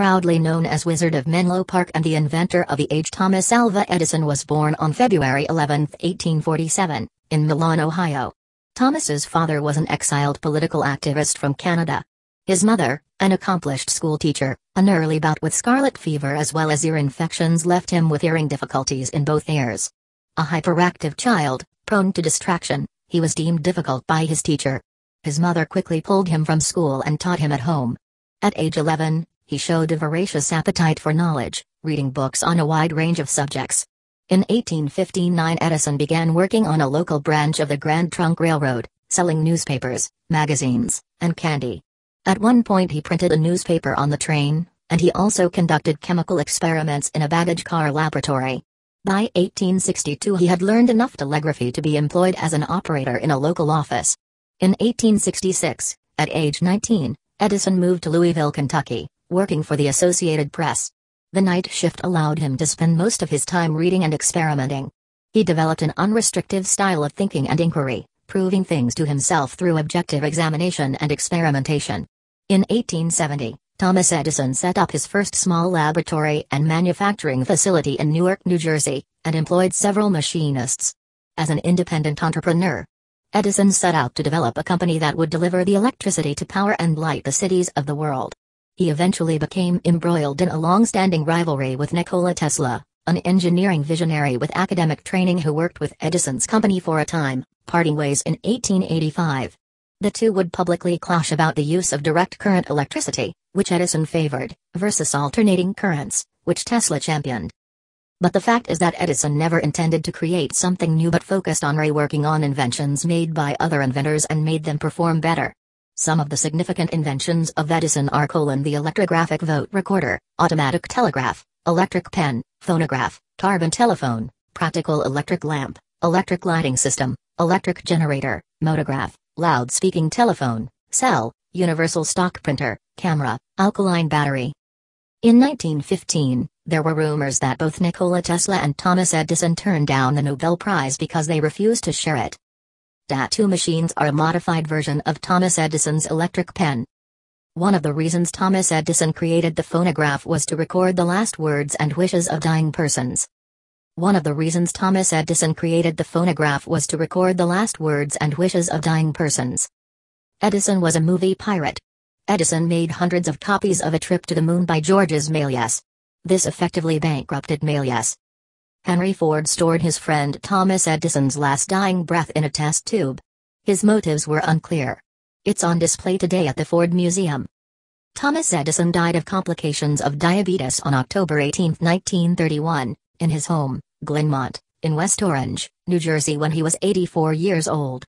proudly known as Wizard of Menlo Park and the inventor of the age Thomas Alva Edison was born on February 11, 1847, in Milan, Ohio. Thomas's father was an exiled political activist from Canada. His mother, an accomplished schoolteacher, an early bout with scarlet fever as well as ear infections left him with hearing difficulties in both ears. A hyperactive child, prone to distraction, he was deemed difficult by his teacher. His mother quickly pulled him from school and taught him at home. At age 11, he showed a voracious appetite for knowledge, reading books on a wide range of subjects. In 1859, Edison began working on a local branch of the Grand Trunk Railroad, selling newspapers, magazines, and candy. At one point he printed a newspaper on the train, and he also conducted chemical experiments in a baggage car laboratory. By 1862 he had learned enough telegraphy to be employed as an operator in a local office. In 1866, at age 19, Edison moved to Louisville, Kentucky, working for the Associated Press. The night shift allowed him to spend most of his time reading and experimenting. He developed an unrestricted style of thinking and inquiry, proving things to himself through objective examination and experimentation. In 1870, Thomas Edison set up his first small laboratory and manufacturing facility in Newark, New Jersey, and employed several machinists. As an independent entrepreneur, Edison set out to develop a company that would deliver the electricity to power and light the cities of the world. He eventually became embroiled in a long-standing rivalry with Nikola Tesla, an engineering visionary with academic training who worked with Edison's company for a time, parting ways in 1885. The two would publicly clash about the use of direct current electricity, which Edison favored, versus alternating currents, which Tesla championed. But the fact is that Edison never intended to create something new but focused on reworking on inventions made by other inventors and made them perform better. Some of the significant inventions of Edison are the electrographic vote recorder, automatic telegraph, electric pen, phonograph, carbon telephone, practical electric lamp, electric lighting system, electric generator, motograph, loud-speaking telephone, cell, universal stock printer, camera, alkaline battery. In 1915, there were rumors that both Nikola Tesla and Thomas Edison turned down the Nobel Prize because they refused to share it. Tattoo machines are a modified version of Thomas Edison's electric pen. One of the reasons Thomas Edison created the phonograph was to record the last words and wishes of dying persons. Edison was a movie pirate. Edison made hundreds of copies of A Trip to the Moon by Georges Méliès. This effectively bankrupted Méliès. Henry Ford stored his friend Thomas Edison's last dying breath in a test tube. His motives were unclear. It's on display today at the Ford Museum. Thomas Edison died of complications of diabetes on October 18, 1931, in his home, Glenmont, in West Orange, New Jersey, when he was 84 years old.